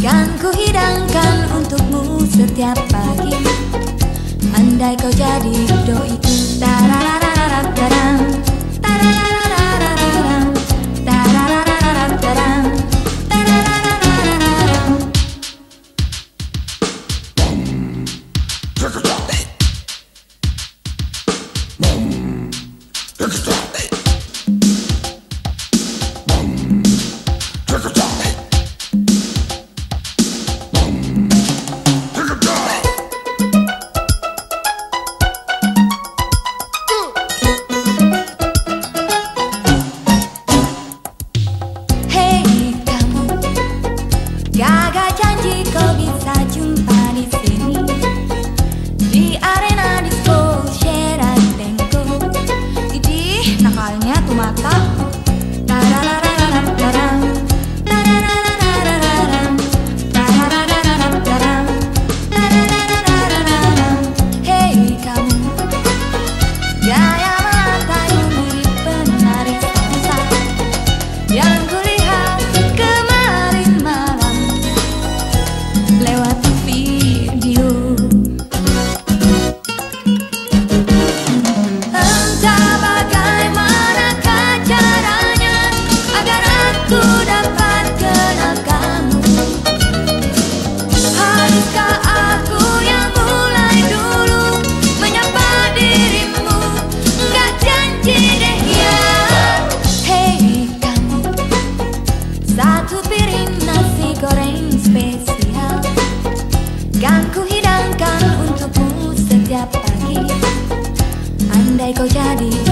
Kan ku hidangkan untukmu setiap pagi, andai kau jadi doiku. Tararararararang, tararararararang, tararararararang, tararararararang. Andai kau jadi